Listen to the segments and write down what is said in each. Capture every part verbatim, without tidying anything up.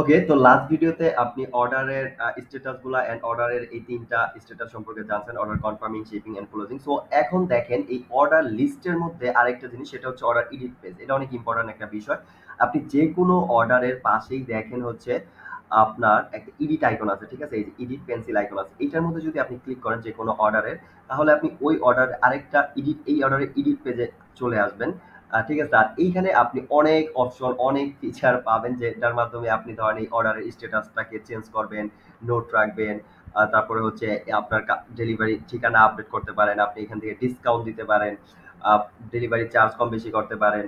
ওকে, তো লাস্ট ভিডিওতে আপনি অর্ডারের স্ট্যাটাস গুলা এন্ড অর্ডারের এই তিনটা স্ট্যাটাস সম্পর্কে জানছেন, order confirming, shipping and closing. So এখন দেখেন এই অর্ডার লিস্টের মধ্যে আরেকটা জিনিস, সেটা হচ্ছে অর্ডার এডিট পেজ। এটা অনেক ইম্পর্টেন্ট একটা বিষয়। আপনি যে কোনো অর্ডারের পাশেই দেখেন হচ্ছে আপনার একটা ইডিট আইকন আছে, ঠিক আছে, এই যে ইডিট পেন্সিল আইকন আছে, এটার মধ্যে যদি আপনি ক্লিক করেন যে কোনো অর্ডারের, তাহলে আপনি ওই অর্ডার আরেকটা ইডিট, এই অর্ডারের ইডিট পেজে চলে আসবেন, ঠিক আছে। আর এইখানে আপনি অনেক অপশন, অনেক ফিচার পাবেন, যেটার মাধ্যমে আপনি ধরেন এই অর্ডারের স্ট্যাটাসটাকে চেঞ্জ করবেন, নোট রাখবেন, তারপরে হচ্ছে আপনার ডেলিভারি ঠিকানা আপডেট করতে পারেন, আপনি এখান থেকে ডিসকাউন্ট দিতে পারেন, ডেলিভারি চার্জ কম বেশি করতে পারেন,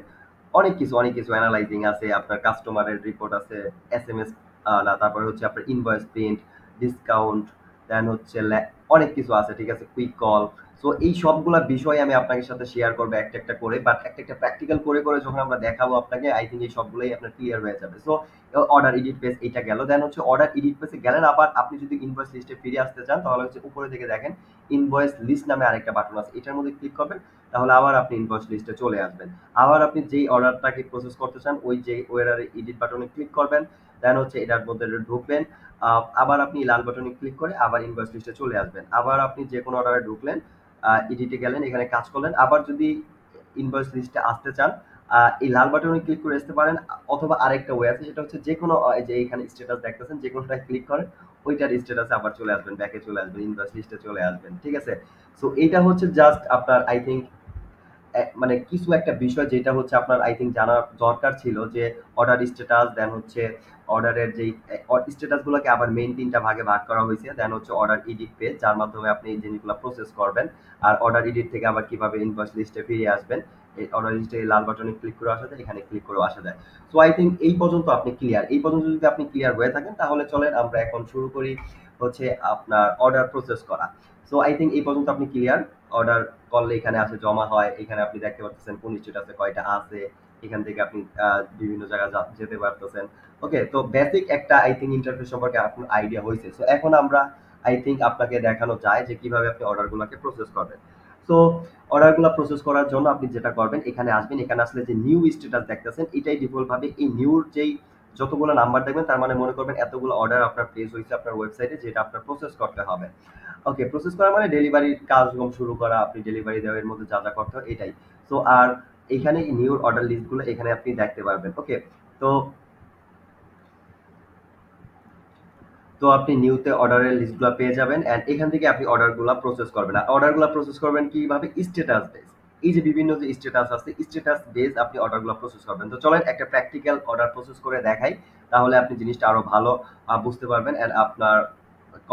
অনেক কিছু অনেক কিছু অ্যানালাইজিং আছে, আপনার কাস্টমারের রিপোর্ট আছে, এস এম এস না, তারপরে হচ্ছে আপনার ইনভয়েস প্রিন্ট, ডিসকাউন্ট, দেন হচ্ছে অনেক কিছু আছে, ঠিক আছে, কুইক কল। সো এই সবগুলা বিষয় আমি আপনাকে সাথে শেয়ার করবো একটা একটা করে, বাট একটা একটা প্র্যাকটিক্যাল করে করে যখন আমরা দেখাবো আপনাকে, আই থিঙ্ক এই সবগুলোই আপনার ক্লিয়ার হয়ে যাবে। সো অর্ডার এডিট পেজ এটা গেল, দেন হচ্ছে অর্ডার এডিট পেজে গেলেন, আবার আপনি যদি ইনভয়েস লিস্টে ফিরে আসতে চান, তাহলে হচ্ছে উপরে থেকে দেখেন ইনভয়েস লিস্ট নামে আরেকটা বাটন আছে, এটার মধ্যে ক্লিক করবেন, তাহলে আবার আপনি ইনভয়েস লিস্টে চলে আসবেন। আবার আপনি যেই অর্ডারটাকে প্রসেস করতে চান, ওই যে অর্ডারে এডিট বাটনে ক্লিক করবেন, দেন হচ্ছে এটার মধ্যে ঢুকবেন, আবার আপনি লাল বাটনে ক্লিক করে আবার ইনভয়েস লিস্টে চলে আসবেন। আবার আপনি যে কোনো অর্ডারে ঢুকলেন, এডিটে গেলেন, এখানে কাজ করলেন, আবার যদি ইনভয়েস লিস্টে আসতে চান, এই লাল বাটনে ক্লিক করে আসতে পারেন, অথবা আরেকটা ওয়ে আছে, সেটা হচ্ছে যে কোনো যে এখানে স্ট্যাটাস দেখতেছেন, যে কোনোটায় ক্লিক করেন, ওইটার স্ট্যাটাসে আবার চলে আসবেন, ব্যাকে চলে আসবেন, ইনভয়েস লিস্টে চলে আসবেন, ঠিক আছে। সো এইটা হচ্ছে জাস্ট আপনার আই থিঙ্ক মানে কিছু একটা বিষয়, যেটা হচ্ছে আপনার আই থিঙ্ক জানার দরকার ছিল, যে অর্ডার স্ট্যাটাস, দেন হচ্ছে অর্ডারের যেই স্ট্যাটাসগুলোকে আবার মেইন তিনটা ভাগে ভাগ করা হয়েছে, দেন হচ্ছে অর্ডার এডিট পেজ, যার মাধ্যমে আপনি এই জিনিসগুলো প্রসেস করবেন, আর অর্ডার এডিট থেকে আবার কীভাবে ইনভয়েস লিস্টে ফিরে আসবেন, এই অর্ডার লিস্টে লাল বাটনে ক্লিক করে আসা যায়, এখানে ক্লিক করে আসা যায়। সো আই থিঙ্ক এই পর্যন্ত আপনি ক্লিয়ার। এই পর্যন্ত যদি আপনি ক্লিয়ার হয়ে থাকেন, তাহলে চলেন আমরা এখন শুরু করি হচ্ছে আপনার অর্ডার প্রসেস করা। সো আই থিঙ্ক এই পর্যন্ত আপনি ক্লিয়ার। অর্ডার করলে এখানে আসে জমা হয়, এখানে আপনি দেখতে পাচ্ছেন কোন স্ট্যাটাসে কয়টা আছে, এখান থেকে আপনি বিভিন্ন জায়গায় যেতে পারতেছেন। ওকে, তো বেসিক একটা আই থিঙ্ক ইন্টারফেস সম্পর্কে আপনার আইডিয়া হয়েছে। সো এখন আমরা আই থিঙ্ক আপনাকে দেখানো যায় যে কিভাবে আপনি অর্ডারগুলোকে প্রসেস করবেন। সো অর্ডারগুলো প্রসেস করার জন্য আপনি যেটা করবেন, এখানে আসবেন, এখানে আসলে যে নিউ স্ট্যাটাস দেখতেছেন, এটাই ডিফল্টভাবে এই নিউর যেই যতগুলো নাম্বার দেখবেন, তার মানে মনে করবেন এতগুলো অর্ডার আপনার প্লেস হয়েছে আপনার ওয়েবসাইটে, যেটা আপনার প্রসেস করতে হবে। ওকে, প্রসেস করা মানে ডেলিভারির কাজকর্ম শুরু করা, আপনি ডেলিভারি দেওয়ার এর মধ্যে যা যা করতে হয় এটাই। সো আর এখানে নিউ অর্ডার লিস্টগুলো এখানে আপনি দেখতে পারবেন। ওকে, তো তো আপনি নিউতে অর্ডারের লিস্টগুলো পেয়ে যাবেন, অ্যান্ড এখান থেকে আপনি অর্ডারগুলো প্রসেস করবেন। আর অর্ডারগুলো প্রসেস করবেন কীভাবে? স্ট্যাটাস বেস, এই যে বিভিন্ন যে স্ট্যাটাস আছে, স্ট্যাটাস বেস আপনি অর্ডারগুলো প্রসেস করবেন। তো চলেন একটা প্র্যাকটিক্যাল অর্ডার প্রসেস করে দেখাই, তাহলে আপনি জিনিসটা আরও ভালো বুঝতে পারবেন, অ্যান্ড আপনার